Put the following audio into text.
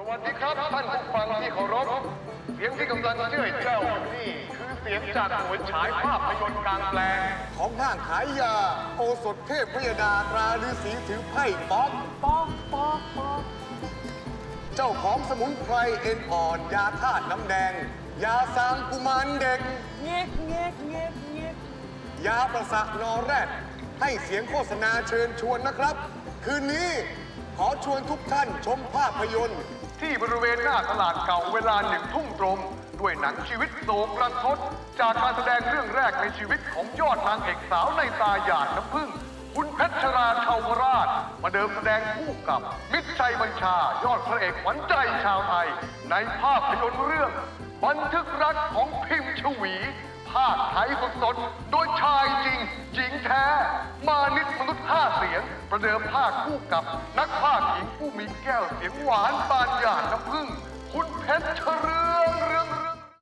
สวัสดีครับท่านผู้ฟังที่เคารพเสียงที่กำลังเชื่อเจ้านี่คือเสียงจากหน่วยฉายภาพยนตร์กลางแปลงของห้างขายยาโอสถเทพพยดาตราฤาษีถือไพ่ป๊อกป๊อกป๊อกป๊อกเจ้าของสมุนไพรเอ็นอ่อนยาธาตุน้ำแดงยาสางกุมารเด็กเงี้ยเงี้ยเงี้ยเงี้ยยาประสาทนอแรดให้เสียงโฆษณาเชิญชวนนะครับคืนนี้ขอชวนทุกท่านชมภาพยนตร์ที่บริเวณหน้าตลาดเก่าเวลา19:00ตรงด้วยหนังชีวิตโศกระทดจากการแสดงเรื่องแรกในชีวิตของยอดนางเอกสาวในตาหยาดน้ำผึ้งคุณเพชรราชาวราชมาเดิมแสดงคู่กับมิตรชัยบัญชายอดพระเอกขวัญใจชาวไทยในภาพยนตร์เรื่องบันทึกรักของพิมพ์ชวีภาคไทยสดๆโดยชายจริงหญิงแท้มานิดมนุษย์5เสียงประเดิมภาคคู่กับนักภาคหญิงผู้มีแก้วเสียงหวานปานหยาดน้ำผึ้ง